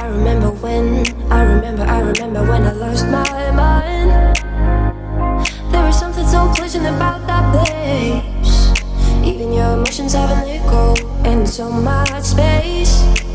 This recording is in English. I remember when I lost my mind. There was something so pleasant about that place. Even your emotions have an echo and so much space.